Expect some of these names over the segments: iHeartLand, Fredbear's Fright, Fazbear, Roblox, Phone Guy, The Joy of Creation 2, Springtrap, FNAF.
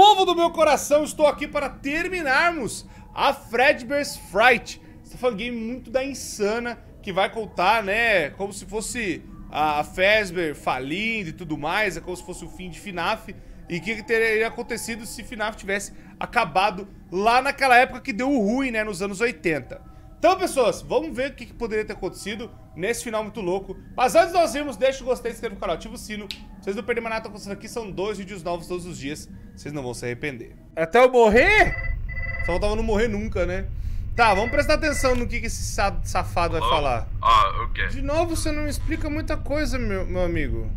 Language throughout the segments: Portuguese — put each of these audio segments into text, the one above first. povo do meu coração, estou aqui para terminarmos a Fredbear's Fright. Essa fangame muito da insana, que vai contar, né, como se fosse a Fazbear falindo e tudo mais. É como se fosse o fim de FNAF. E o que teria acontecido se FNAF tivesse acabado lá naquela época que deu ruim, né, nos anos 80. Então, pessoas, vamos ver o que poderia ter acontecido nesse final muito louco. Mas antes de nós irmos, deixa o gostei, se inscreve no canal, ativa o sino. Vocês não perderem mais nada, tá acontecendo aqui, são 2 vídeos novos todos os dias. Vocês não vão se arrepender. Até eu morrer? Só faltava não morrer nunca, né? Tá, vamos prestar atenção no que esse safado vai falar. Ah, ok. De novo, você não me explica muita coisa, meu amigo.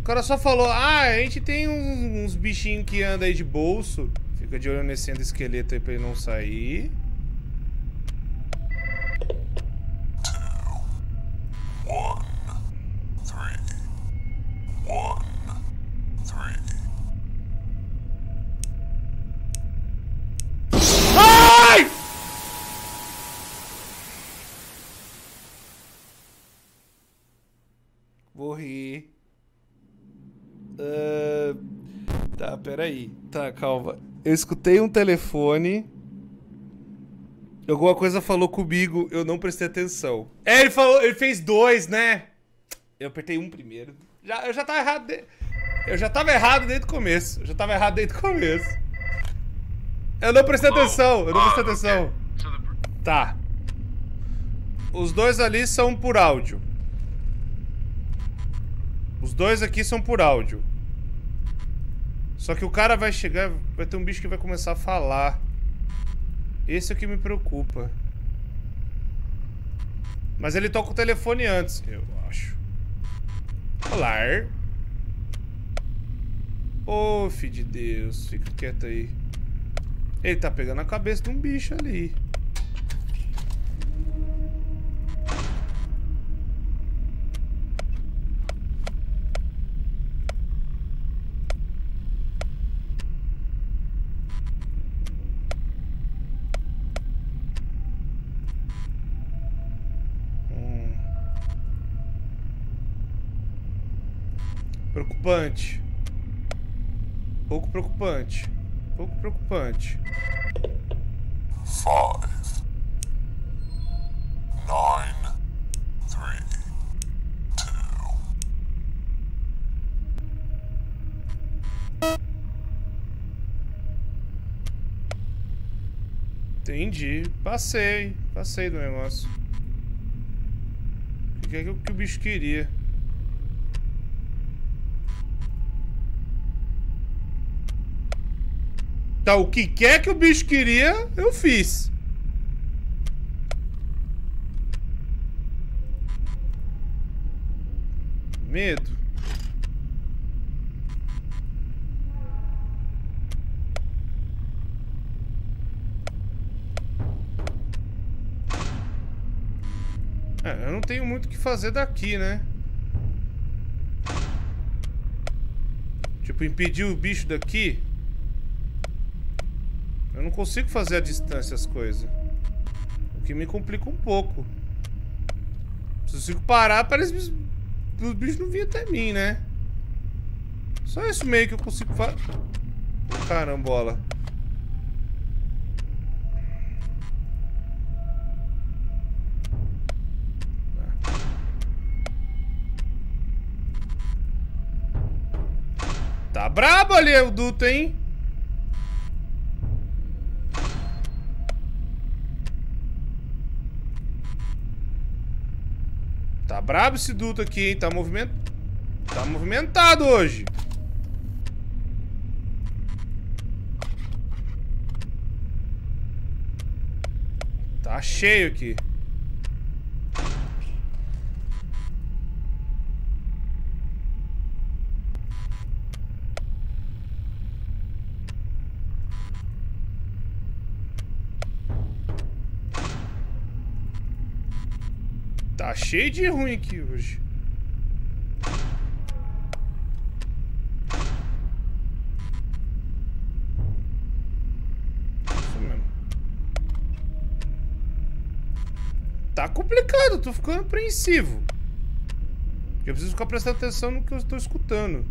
O cara só falou, a gente tem uns bichinhos que andam aí de bolso. Fica de olho nesse esqueleto aí pra ele não sair. Morri. Tá, peraí. Tá, calma. Eu escutei um telefone. Alguma coisa falou comigo, eu não prestei atenção. É, ele falou, ele fez 2, né? Eu apertei 1 primeiro. Eu já tava errado. Eu já tava errado desde o começo. Eu não prestei atenção, Okay. Tá. Os 2 ali são por áudio. Os 2 aqui são por áudio. Só que o cara vai chegar, vai ter um bicho que vai começar a falar. Esse é o que me preocupa. Mas ele toca o telefone antes, eu acho. Olá. Ô, filho de Deus, fica quieto aí. Ele tá pegando a cabeça de um bicho ali. Preocupante. Pouco preocupante. Pouco preocupante. 5, 9, 3, 2. Entendi. Passei. Passei do negócio. O que é que o bicho queria? O que quer que o bicho queria, eu fiz. Medo. Eu não tenho muito o que fazer daqui, né? Tipo, impedir o bicho daqui. Eu não consigo fazer à distância as coisas. O que me complica um pouco. Preciso parar para eles... os bichos não virem até mim, né? Só isso meio que eu consigo fazer. Carambola. Tá brabo ali o duto, hein? Tá brabo esse duto aqui, hein? Tá movimentado hoje. Tá cheio aqui. Tá cheio de ruim aqui hoje. Isso mesmo. Tá complicado, tô ficando apreensivo. Eu preciso ficar prestando atenção no que eu estou escutando.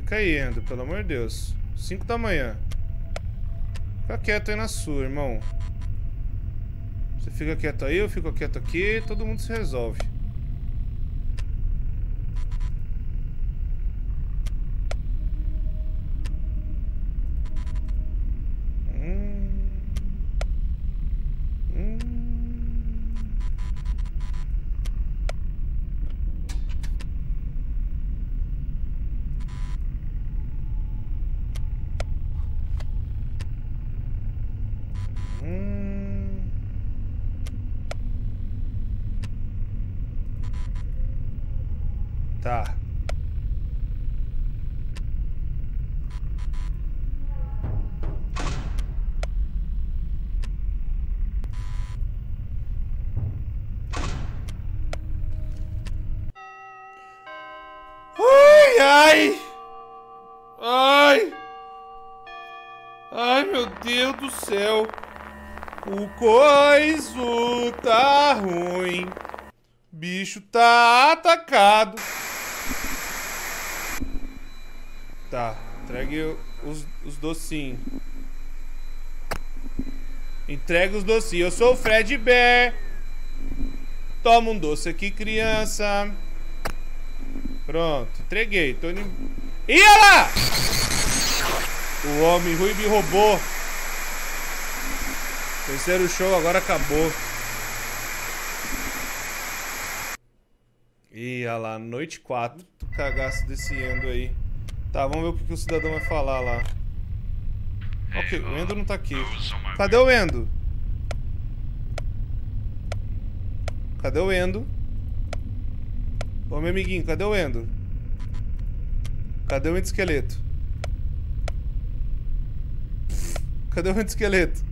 Fica aí, Endo, pelo amor de Deus. 5 da manhã. Fica quieto aí na sua, irmão. Você fica quieto aí, eu fico quieto aqui. Todo mundo se resolve. Tá. Ai, ai, ai, ai, meu Deus do céu. O coiso tá ruim. Bicho tá atacado. Tá, entregue os docinhos. Entrega os docinhos. Eu sou o Fredbear. Toma um doce aqui, criança. Pronto, entreguei. Tô indo... Ih, olha lá! O homem ruim me roubou. Terceiro show agora acabou. Ih, olha lá, noite 4. Cagaço desse Endo aí. Tá, vamos ver o que o cidadão vai falar lá. Ok, o Endo não tá aqui. Cadê o Endo? Cadê o Endo? Ô, meu amiguinho, cadê o Endo? Cadê o Endo esqueleto? Cadê o Endo esqueleto?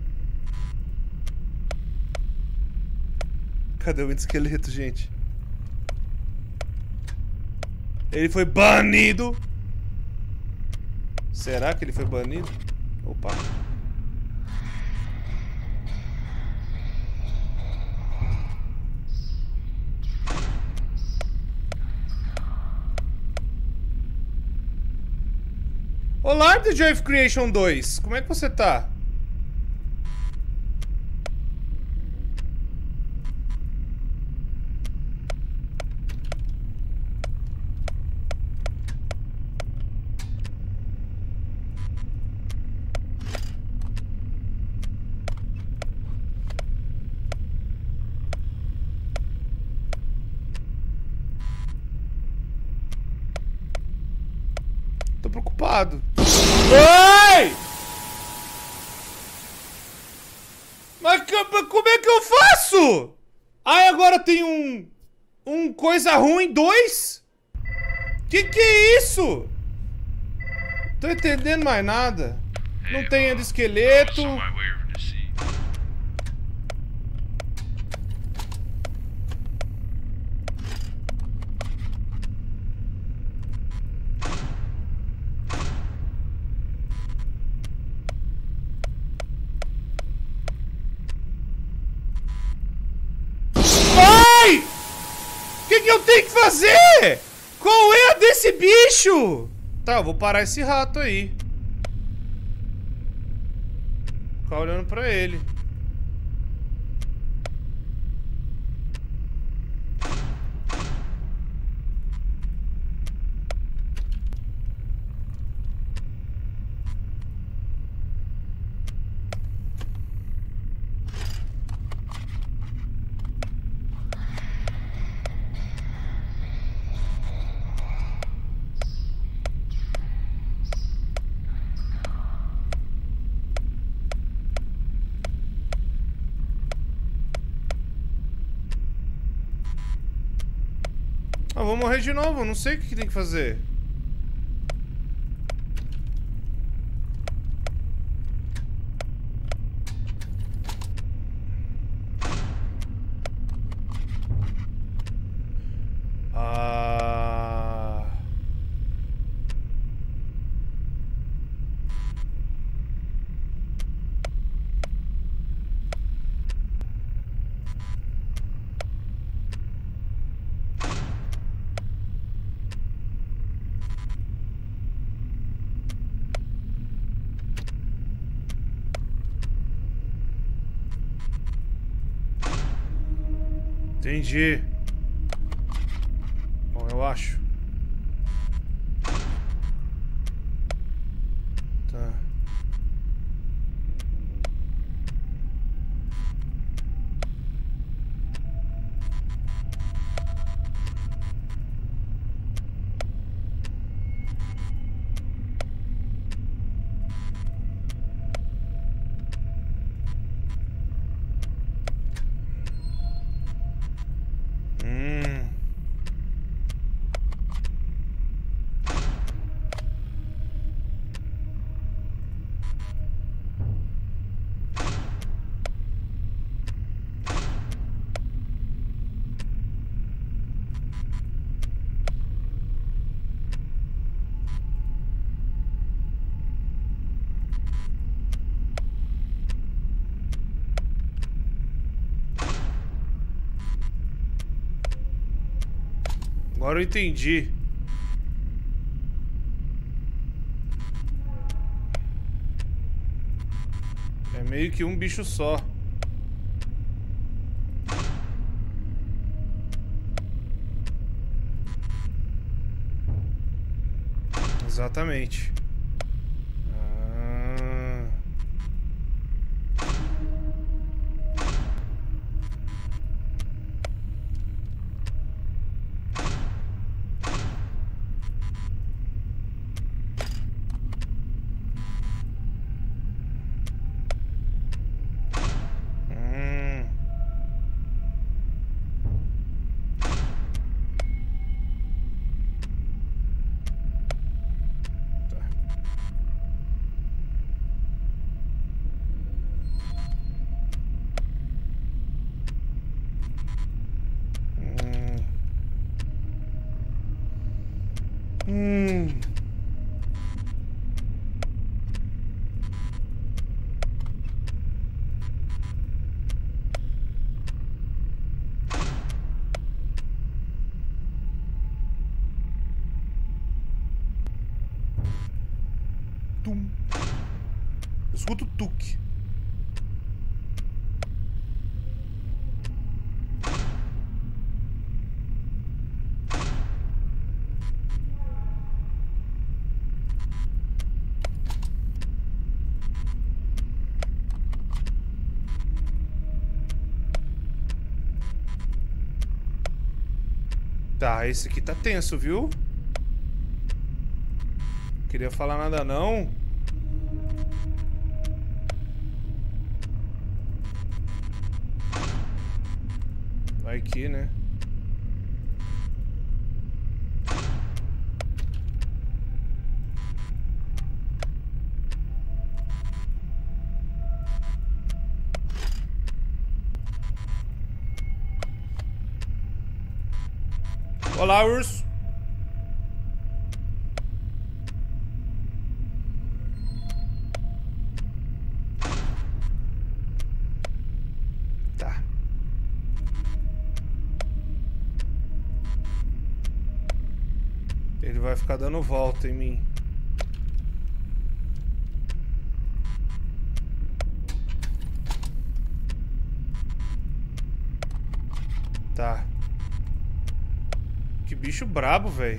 Cadê o Endo esqueleto, gente? Ele foi banido! Será que ele foi banido? Opa. Olá, The Joy of Creation 2. Como é que você tá? Preocupado. Ai! Mas como é que eu faço? Ai, agora tem um coisa ruim 2? Que é isso? Tô entendendo mais nada. Não tem ainda esqueleto. Fazer? Qual é a desse bicho? Tá, eu vou parar esse rato aí. Ficar olhando pra ele. Eu vou morrer de novo, eu não sei o que tem que fazer. Entendi. Bom, eu acho. Tá. Agora eu entendi. É meio que um bicho só. Exatamente. Escuta o tuque. Tá, esse aqui tá tenso, viu? Não queria falar nada não. Vai que, né? Olá, urso. Vai ficar dando volta em mim. Tá. Que bicho brabo, velho.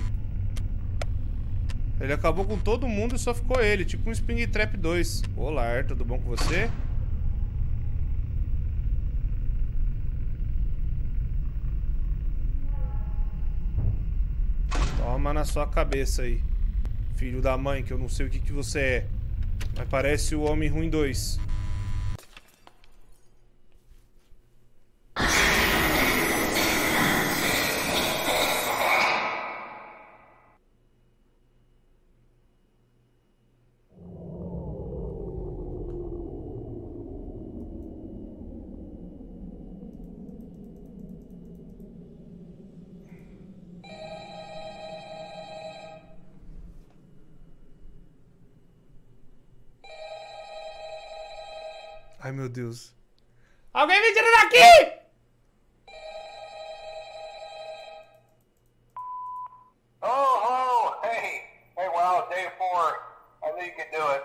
Ele acabou com todo mundo e só ficou ele. Tipo um Springtrap 2. Olá, tudo bom com você? Na sua cabeça aí, filho da mãe, que eu não sei o que que você é, mas parece o Homem Ruim 2. Ai, meu Deus. Alguém me tira daqui! Oh, hey. Hey, wow, day 4. I knew you could do it.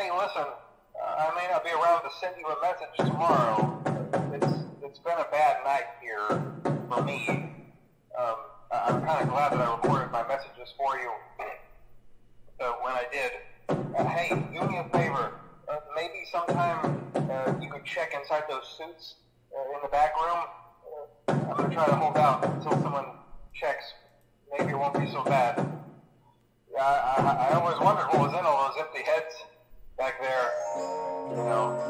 Hey, listen. I may not be around to send you a message tomorrow. It's been a bad night here. for me. I'm kind of glad that I recorded my messages for you. So when I did, hey, do me a favor. Maybe sometime you could check inside those suits in the back room. I'm going to try to hold out until someone checks. Maybe it won't be so bad. Yeah, I always wondered what was in all those empty heads back there. You know.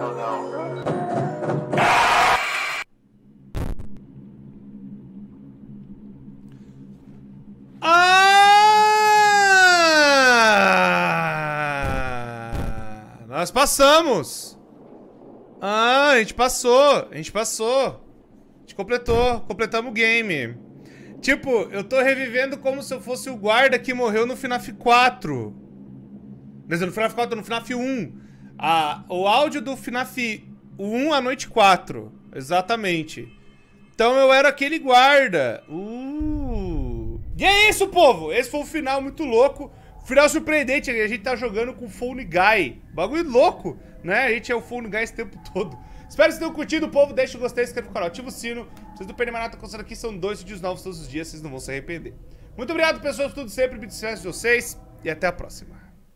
Oh no. Ah! Nós passamos! Ah, a gente passou! A gente passou! A gente completou! Completamos o game! Tipo, eu tô revivendo como se eu fosse o guarda que morreu no FNAF 4. Mas no FNAF 4, no FNAF 1. O áudio do FNAF 1 à noite 4. Exatamente. Então eu era aquele guarda. E é isso, povo! Esse foi um final muito louco. Final surpreendente. A gente tá jogando com o Phone Guy. Bagulho louco, né? A gente é o Phone Guy esse tempo todo. Espero que vocês tenham curtido, povo. Deixa o gostei, inscreva no canal, ativa o sino. Vocês do PNM estão acontecendo aqui, são 2 vídeos novos todos os dias, vocês não vão se arrepender. Muito obrigado, pessoas, por tudo sempre. Muito sucesso de vocês e até a próxima.